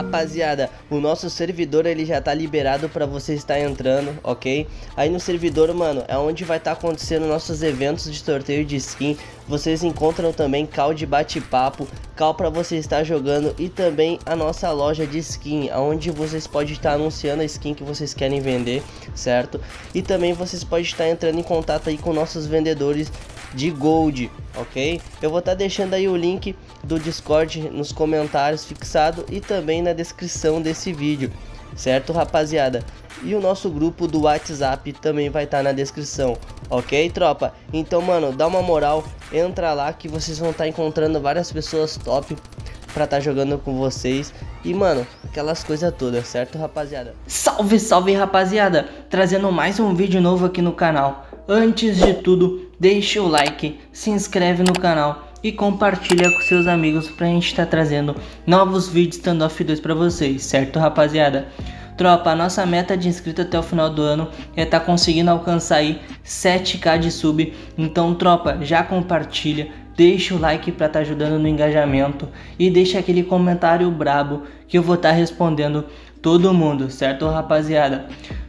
rapaziada, o nosso servidor ele já tá liberado pra você estar entrando, ok? Aí no servidor, mano, é onde vai estar acontecendo nossos eventos de sorteio de skin. Vocês encontram também call de bate-papo, call pra você estar jogando e também a nossa loja de skin, onde vocês podem estar anunciando a skin que vocês querem vender, certo? E também vocês podem estar entrando em contato aí com nossos vendedores de gold, ok? Eu vou estar deixando aí o link do Discord nos comentários fixado e também na descrição desse vídeo, certo, rapaziada? E o nosso grupo do WhatsApp também vai estar na descrição, ok, tropa? Então, mano, dá uma moral, entra lá que vocês vão estar encontrando várias pessoas top pra tá jogando com vocês e, mano, aquelas coisas todas, certo, rapaziada? Salve, salve, rapaziada! Trazendo mais um vídeo novo aqui no canal. Antes de tudo, deixa o like, se inscreve no canal e compartilha com seus amigos pra gente tá trazendo novos vídeos Standoff 2 pra vocês, certo, rapaziada? Tropa, a nossa meta de inscrito até o final do ano é tá conseguindo alcançar aí 7k de sub, então, tropa, já compartilha, deixa o like pra tá ajudando no engajamento e deixa aquele comentário brabo que eu vou tá respondendo todo mundo, certo, rapaziada?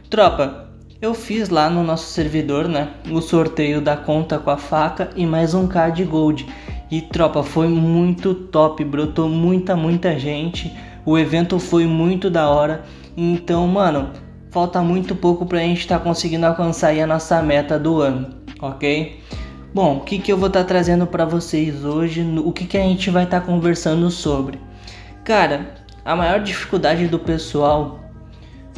Tropa, eu fiz lá no nosso servidor, né, o sorteio da conta com a faca e mais um k de gold e, tropa, foi muito top, brotou muita gente, o evento foi muito da hora. Então, mano, falta muito pouco pra gente tá conseguindo alcançar aí a nossa meta do ano, ok? Bom, o que que eu vou tá trazendo pra vocês hoje, o que que a gente vai tá conversando sobre? Cara, a maior dificuldade do pessoal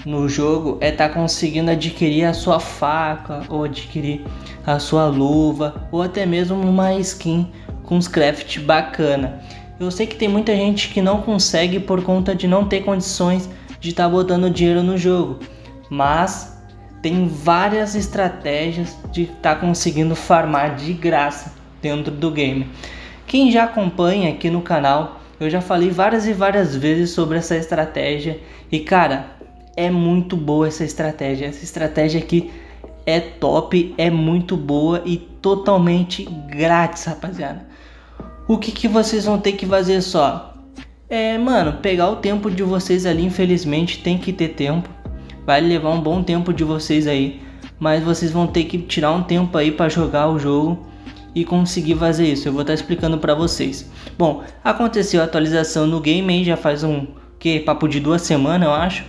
no jogo é tá conseguindo adquirir a sua faca, ou adquirir a sua luva, ou até mesmo uma skin com uns craft bacana. Eu sei que tem muita gente que não consegue por conta de não ter condições de estar botando dinheiro no jogo, mas tem várias estratégias de estar conseguindo farmar de graça dentro do game. Quem já acompanha aqui no canal, eu já falei várias vezes sobre essa estratégia e, cara, é muito boa essa estratégia. Essa estratégia aqui é top, é muito boa e totalmente grátis, rapaziada. O que que vocês vão ter que fazer só? Mano, pegar o tempo de vocês ali, infelizmente tem que ter tempo. Vai levar um bom tempo de vocês aí, mas vocês vão ter que tirar um tempo aí para jogar o jogo e conseguir fazer isso. Eu vou estar explicando para vocês. Bom, aconteceu a atualização no game aí, já faz um papo de 2 semanas, eu acho.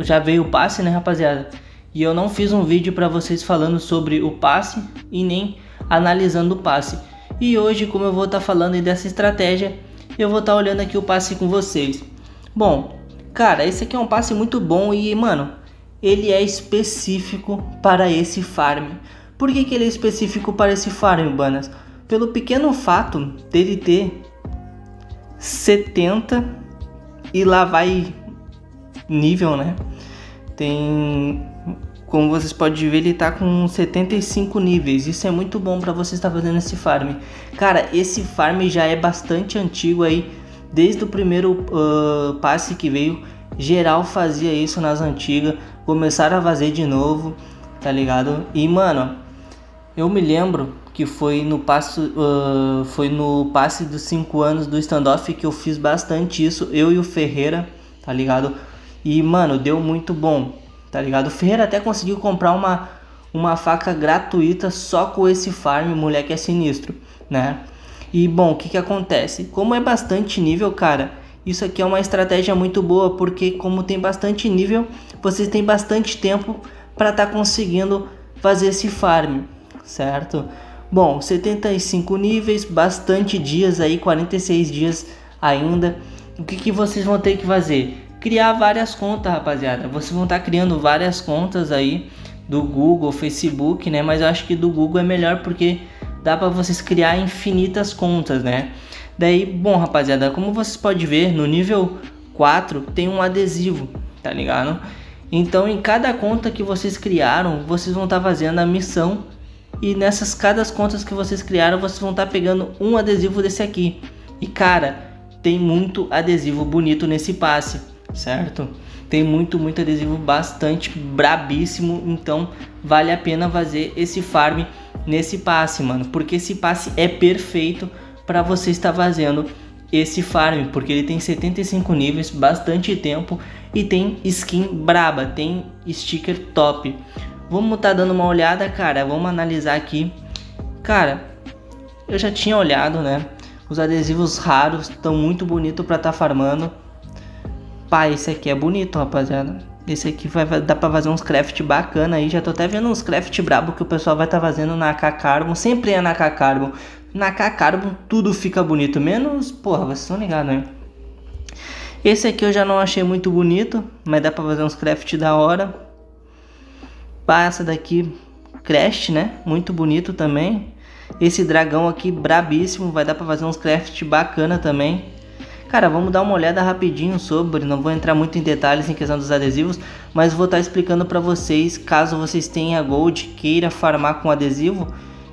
Já veio o passe, né, rapaziada? E eu não fiz um vídeo para vocês falando sobre o passe e nem analisando o passe. E hoje, como eu vou estar falando aí dessa estratégia, eu vou estar olhando aqui o passe com vocês. Bom, cara, esse aqui é um passe muito bom e, mano, ele é específico para esse farm. Por que que ele é específico para esse farm, Banas? Pelo pequeno fato dele ter 70 e lá vai nível, né? Tem, como vocês podem ver, ele tá com 75 níveis. Isso é muito bom para você estar fazendo esse farm. Cara, esse farm já é bastante antigo aí. Desde o primeiro passe que veio, geral fazia isso nas antigas. Começaram a fazer de novo, tá ligado? E, mano, eu me lembro que foi no passe, dos 5 anos do Standoff que eu fiz bastante isso. Eu e o Ferreira, tá ligado? E, mano, deu muito bom, tá ligado? O Ferreira até conseguiu comprar uma faca gratuita só com esse farm, moleque é sinistro, né? E, bom, o que que acontece? Como é bastante nível, cara, isso aqui é uma estratégia muito boa, porque como tem bastante nível, vocês têm bastante tempo para tá conseguindo fazer esse farm, certo? Bom, 75 níveis, bastante dias aí, 46 dias ainda. O que que vocês vão ter que fazer? Criar várias contas, rapaziada. Vocês vão estar criando várias contas aí do Google, Facebook, né? Mas eu acho que do Google é melhor porque dá para vocês criar infinitas contas, né? Daí, bom, rapaziada, como vocês podem ver, no nível 4 tem um adesivo, tá ligado? Então, em cada conta que vocês criaram, vocês vão estar fazendo a missão e nessas cada contas que vocês criaram, vocês vão estar pegando um adesivo desse aqui. E, cara, tem muito adesivo bonito nesse passe, certo? Tem muito adesivo, bastante brabíssimo. Então vale a pena fazer esse farm nesse passe, mano, porque esse passe é perfeito para você estar fazendo esse farm, porque ele tem 75 níveis, bastante tempo, e tem skin braba, tem sticker top. Vamos tá dando uma olhada, cara, vamos analisar aqui. Cara, eu já tinha olhado, né? Os adesivos raros estão muito bonito pra tá farmando. Pá, esse aqui é bonito, rapaziada. Esse aqui vai dar pra fazer uns craft bacana aí. Já tô até vendo uns craft brabo que o pessoal vai tá fazendo na AK Carbon. Sempre é na AK Carbon. Na AK Carbon tudo fica bonito, menos... Porra, vocês estão ligados, né? Esse aqui eu já não achei muito bonito, mas dá pra fazer uns craft da hora. Pá, essa daqui... Crash, né? Muito bonito também. Esse dragão aqui brabíssimo, vai dar pra fazer uns craft bacana também. Cara, vamos dar uma olhada rapidinho sobre, não vou entrar muito em detalhes em questão dos adesivos, mas vou estar explicando pra vocês, caso vocês tenham gold, queira farmar com adesivo,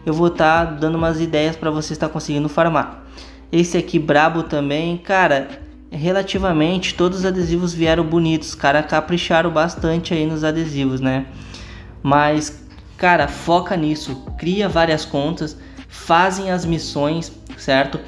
eu vou estar dando umas ideias pra vocês estar conseguindo farmar. Esse aqui brabo também, cara, relativamente todos os adesivos vieram bonitos, cara, capricharam bastante aí nos adesivos, né? Mas, cara, foca nisso, cria várias contas, fazem as missões, certo?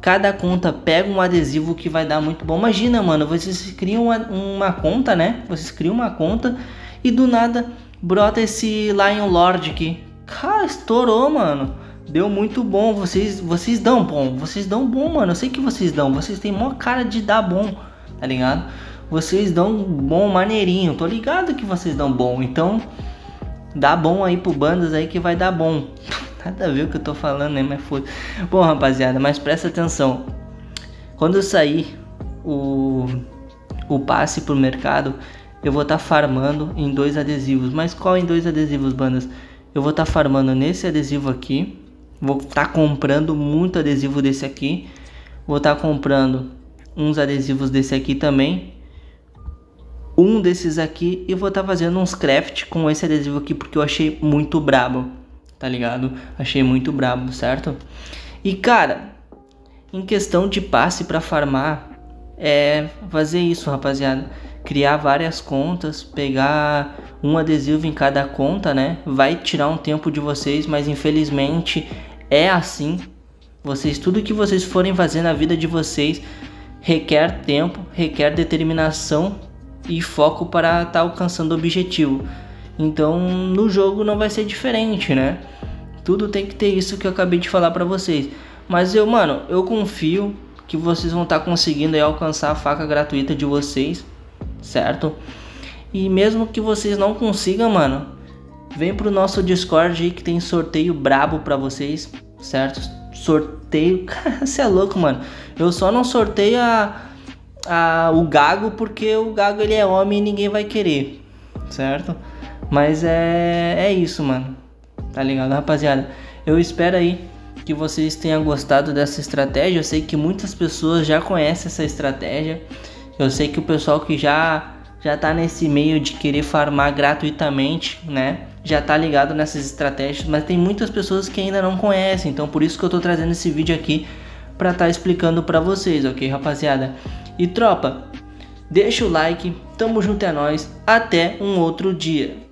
Cada conta pega um adesivo que vai dar muito bom. Imagina, mano, vocês criam uma conta, né? Vocês criam uma conta e do nada brota esse Lion Lord aqui. Cara, estourou, mano. Deu muito bom. Vocês dão bom. Vocês dão bom, mano. Eu sei que vocês dão. Vocês têm maior cara de dar bom, tá ligado? Vocês dão bom maneirinho. Tô ligado que vocês dão bom. Então, dá bom aí pro bandas aí que vai dar bom. Nada a ver o que eu tô falando, né? Mas foda. Bom, rapaziada, mas presta atenção. Quando sair o passe pro mercado, eu vou tá farmando em 2 adesivos. Mas qual em 2 adesivos, bandas? Eu vou tá farmando nesse adesivo aqui. Vou tá comprando muito adesivo desse aqui. Vou tá comprando uns adesivos desse aqui também. Um desses aqui. E vou tá fazendo uns craft com esse adesivo aqui, porque eu achei muito brabo. Tá ligado? Achei muito brabo, certo? E cara, em questão de passe pra farmar, é fazer isso, rapaziada. Criar várias contas, pegar um adesivo em cada conta, né? Vai tirar um tempo de vocês, mas infelizmente é assim. Vocês, tudo que vocês forem fazer na vida de vocês requer tempo, requer determinação e foco para tá alcançando o objetivo. Então, no jogo não vai ser diferente, né? Tudo tem que ter isso que eu acabei de falar pra vocês. Mas eu, mano, eu confio que vocês vão estar conseguindo aí alcançar a faca gratuita de vocês, certo? E mesmo que vocês não consigam, mano, vem pro nosso Discord aí que tem sorteio brabo pra vocês, certo? Sorteio... Cara, você é louco, mano. Eu só não sorteio o Gago, porque o Gago ele é homem e ninguém vai querer, certo? Mas é isso, mano. Tá ligado, rapaziada? Eu espero aí que vocês tenham gostado dessa estratégia. Eu sei que muitas pessoas já conhecem essa estratégia. Eu sei que o pessoal que já tá nesse meio de querer farmar gratuitamente, né? Já tá ligado nessas estratégias. Mas tem muitas pessoas que ainda não conhecem. Então por isso que eu tô trazendo esse vídeo aqui pra tá explicando pra vocês, ok, rapaziada? E tropa, deixa o like. Tamo junto, é nóis. Até um outro dia.